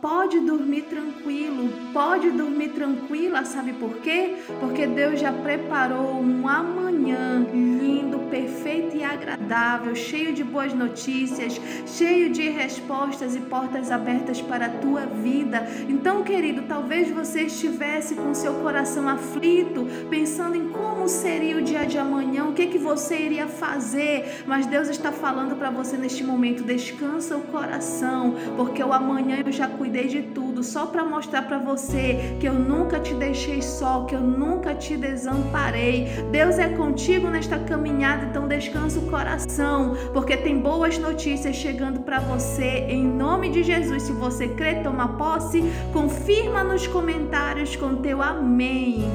pode dormir tranquila, sabe por quê? Porque Deus já preparou um amanhã lindo, perfeito e agradável, cheio de boas notícias, cheio de respostas e portas abertas para a tua vida. Então, querido, talvez você estivesse com seu coração aflito, pensando em como seria o dia de amanhã, o que você iria fazer, mas Deus está falando para você neste momento: descansa o coração, porque o amanhã eu já cuidei de tudo, só para mostrar para você que eu nunca te deixei só, que eu nunca te desamparei. Deus é contigo nesta caminhada, então descansa o coração, porque tem boas notícias chegando para você em nome de Jesus. Se você crê, toma posse, confirma nos comentários com teu amém.